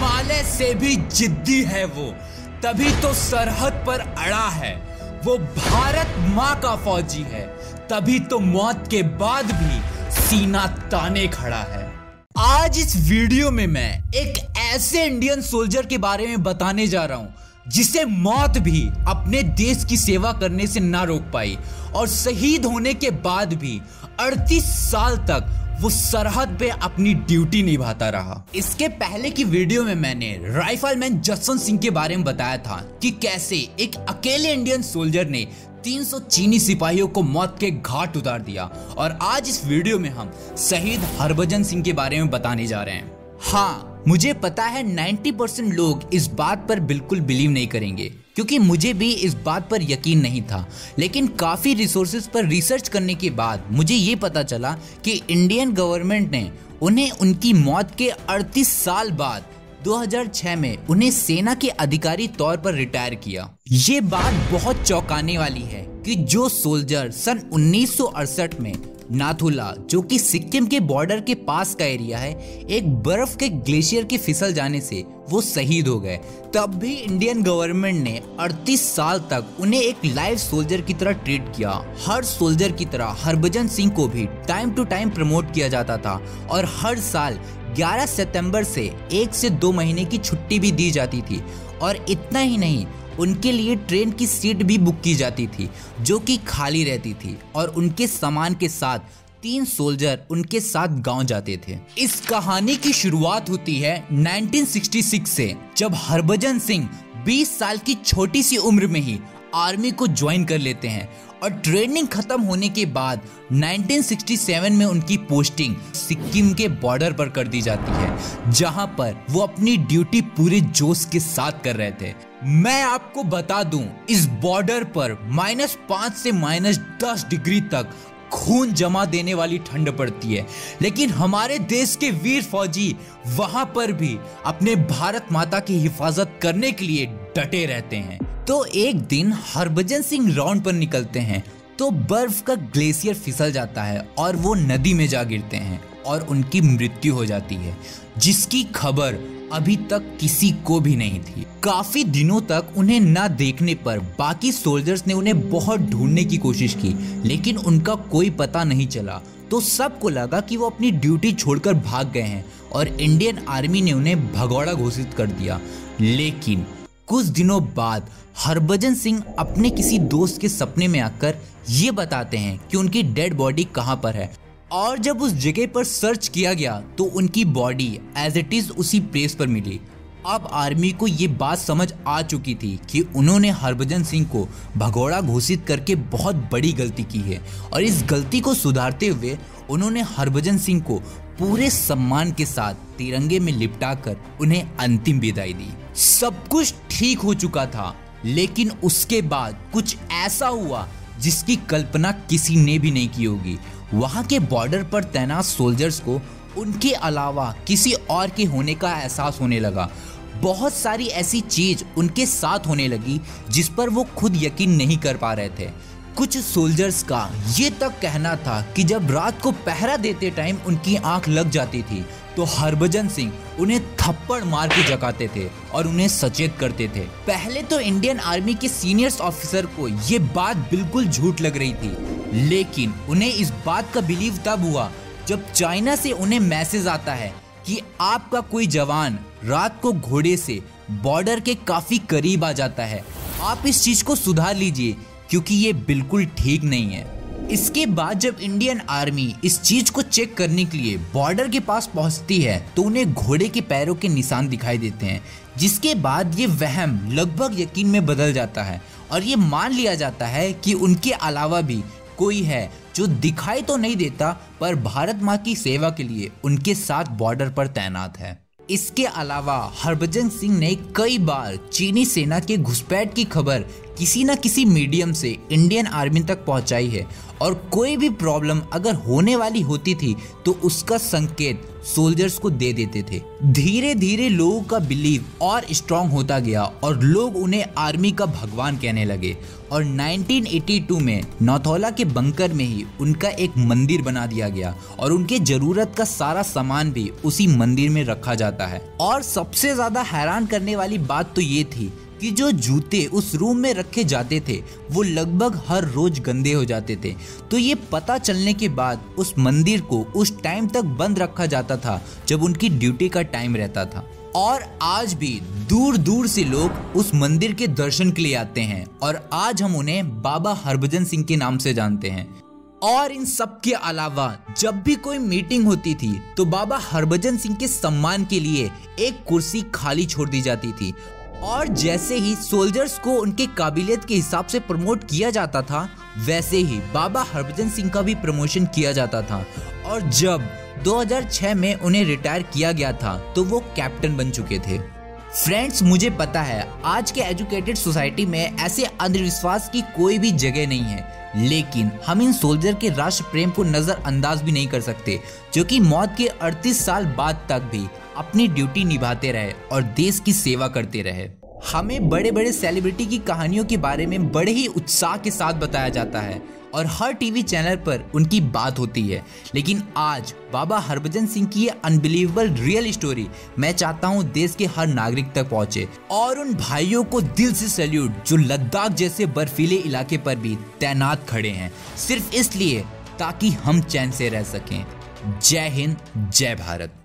हिमालय से भी जिद्दी है वो, तभी तो सरहद पर अड़ा है। वो भारत माँ का फौजी है, तभी तो मौत के बाद भी सीना ताने खड़ा है। आज इस वीडियो में मैं एक ऐसे इंडियन सोल्जर के बारे में बताने जा रहा हूं जिसे मौत भी अपने देश की सेवा करने से ना रोक पाई और शहीद होने के बाद भी 38 साल तक वो सरहद पे अपनी ड्यूटी निभाता रहा। इसके पहले की वीडियो में मैंने राइफलमैन जसवंत सिंह के बारे में बताया था कि कैसे एक अकेले इंडियन सोल्जर ने 300 चीनी सिपाहियों को मौत के घाट उतार दिया। और आज इस वीडियो में हम शहीद हरभजन सिंह के बारे में बताने जा रहे हैं। हाँ, मुझे पता है 90% लोग इस बात पर बिल्कुल बिलीव नहीं करेंगे, क्योंकि मुझे भी इस बात पर यकीन नहीं था। लेकिन काफ़ी रिसोर्सेज पर रिसर्च करने के बाद मुझे ये पता चला कि इंडियन गवर्नमेंट ने उन्हें उनकी मौत के 38 साल बाद 2006 में उन्हें सेना के अधिकारी तौर पर रिटायर किया। ये बात बहुत चौंकाने वाली है कि जो सोल्जर सन 1968 में नाथुला, जो कि सिक्किम के बॉर्डर के पास का एरिया है, एक बर्फ के ग्लेशियर के फिसल जाने से वो शहीद हो गए, तब भी इंडियन गवर्नमेंट ने 38 साल तक उन्हें एक लाइव सोल्जर की तरह ट्रीट किया। हर सोल्जर की तरह हरभजन सिंह को भी टाइम टू टाइम प्रमोट किया जाता था और हर साल 11 सितंबर से 1 से 2 महीने की छुट्टी भी दी जाती थी। और इतना ही नहीं, उनके लिए ट्रेन की सीट भी बुक की जाती थी जो कि खाली रहती थी, और उनके सामान के साथ 3 सोल्जर उनके साथ गांव जाते थे। इस कहानी की शुरुआत होती है 1966 से, जब हरभजन सिंह 20 साल की छोटी सी उम्र में ही आर्मी को ज्वाइन कर लेते हैं और ट्रेनिंग खत्म होने के बाद 1967 में उनकी पोस्टिंग सिक्किम के बॉर्डर पर कर दी जाती है, जहां पर वो अपनी ड्यूटी पूरे जोश के साथ कर रहे थे। मैं आपको बता दूं, इस बॉर्डर पर -5 से -10 डिग्री तक खून जमा देने वाली ठंड पड़ती है, लेकिन हमारे देश के वीर फौजी वहां पर भी अपने भारत माता की हिफाजत करने के लिए डटे रहते हैं। तो एक दिन हरभजन सिंह राउंड पर निकलते हैं तो बर्फ का ग्लेशियर फिसल जाता है और वो नदी में जा गिरते हैं और उनकी मृत्यु हो जाती है, जिसकी खबर अभी तक किसी को भी नहीं थी। काफी दिनों तक उन्हें ना देखने पर बाकी सोल्जर्स ने उन्हें बहुत ढूंढने की कोशिश की, लेकिन उनका कोई पता नहीं चला। तो सबको लगा कि वो अपनी ड्यूटी छोड़कर भाग गए हैं और इंडियन आर्मी ने उन्हें भगोड़ा घोषित कर दिया। लेकिन कुछ दिनों बाद हरभजन सिंह अपने किसी दोस्त के सपने में आकर ये बताते हैं कि उनकी डेड बॉडी कहाँ पर है, और जब उस जगह पर सर्च किया गया तो उनकी बॉडी एज इट इज़ उसी प्लेस पर मिली। अब आर्मी को ये बात समझ आ चुकी थी कि उन्होंने हरभजन सिंह को भगोड़ा घोषित करके बहुत बड़ी गलती की है, और इस गलती को सुधारते हुए उन्होंने हरभजन सिंह को पूरे सम्मान के साथ तिरंगे में लिपटाकर उन्हें अंतिम विदाई दी। सब कुछ ठीक हो चुका था, लेकिन उसके बाद कुछ ऐसा हुआ जिसकी कल्पना किसी ने भी नहीं की होगी। वहाँ के बॉर्डर पर तैनात सोल्जर्स को उनके अलावा किसी और के होने का एहसास होने लगा। बहुत सारी ऐसी चीज़ उनके साथ होने लगी जिस पर वो खुद यकीन नहीं कर पा रहे थे। कुछ सोल्जर्स का ये तक कहना था कि जब रात को पहरा देते टाइम उनकी आंख लग जाती थी तो हरभजन सिंह उन्हें थप्पड़ मार के जगाते थे और उन्हें सचेत करते थे। पहले तो इंडियन आर्मी के सीनियर्स ऑफिसर को ये बात बिल्कुल झूठ लग रही थी, लेकिन उन्हें इस बात का बिलीव तब हुआ जब चाइना से उन्हें मैसेज आता है कि आपका कोई जवान रात को घोड़े से बॉर्डर के काफ़ी करीब आ जाता है, आप इस चीज़ को सुधार लीजिए क्योंकि ये बिल्कुल ठीक नहीं है। इसके बाद जब इंडियन आर्मी इस चीज़ को चेक करने के लिए बॉर्डर के पास पहुंचती है तो उन्हें घोड़े के पैरों के निशान दिखाई देते हैं, जिसके बाद ये वहम लगभग यकीन में बदल जाता है और ये मान लिया जाता है कि उनके अलावा भी कोई है जो दिखाई तो नहीं देता पर भारत माँ की सेवा के लिए उनके साथ बॉर्डर पर तैनात है। इसके अलावा हरभजन सिंह ने कई बार चीनी सेना के घुसपैठ की खबर किसी न किसी मीडियम से इंडियन आर्मी तक पहुंचाई है और कोई भी प्रॉब्लम अगर होने वाली होती थी तो उसका संकेत सोल्जर्स को दे देते थे। धीरे धीरे लोगों का बिलीव और स्ट्रांग होता गया और लोग उन्हें आर्मी का भगवान कहने लगे और 1982 में नौथौला के बंकर में ही उनका एक मंदिर बना दिया गया और उनके जरूरत का सारा सामान भी उसी मंदिर में रखा जाता है। और सबसे ज़्यादा हैरान करने वाली बात तो ये थी कि जो जूते उस रूम में रखे जाते थे वो लगभग हर रोज़ गंदे हो जाते थे। तो ये पता चलने के बाद उस मंदिर को उस टाइम तक बंद रखा जाता था जब उनकी ड्यूटी का टाइम रहता था। और आज भी दूर दूर से लोग उस मंदिर के दर्शन के लिए आते हैं और आज हम उन्हें बाबा हरभजन सिंह के नाम से जानते हैं। और इन सब के अलावा जब भी कोई मीटिंग होती थी तो बाबा हरभजन सिंह के सम्मान के लिए एक कुर्सी खाली छोड़ दी जाती थी और जैसे ही सोल्जर्स को उनके काबिलियत के हिसाब से प्रमोट किया जाता था वैसे ही बाबा हरभजन सिंह का भी प्रमोशन किया जाता था। और जब 2006 में उन्हें रिटायर किया गया था तो वो कैप्टन बन चुके थे। फ्रेंड्स, मुझे पता है आज के एजुकेटेड सोसाइटी में ऐसे अंधविश्वास की कोई भी जगह नहीं है, लेकिन हम इन सोल्जर के राष्ट्र प्रेम को नज़रअंदाज भी नहीं कर सकते जो कि मौत के 38 साल बाद तक भी अपनी ड्यूटी निभाते रहे और देश की सेवा करते रहे। हमें बड़े बड़े सेलिब्रिटी की कहानियों के बारे में बड़े ही उत्साह के साथ बताया जाता है और हर टीवी चैनल पर उनकी बात होती है, लेकिन आज बाबा हरभजन सिंह की ये अनबिलीवेबल रियल स्टोरी मैं चाहता हूँ देश के हर नागरिक तक पहुँचे। और उन भाइयों को दिल से सैल्यूट जो लद्दाख जैसे बर्फीले इलाके पर भी तैनात खड़े हैं सिर्फ इसलिए ताकि हम चैन से रह सकें। जय हिंद, जय भारत।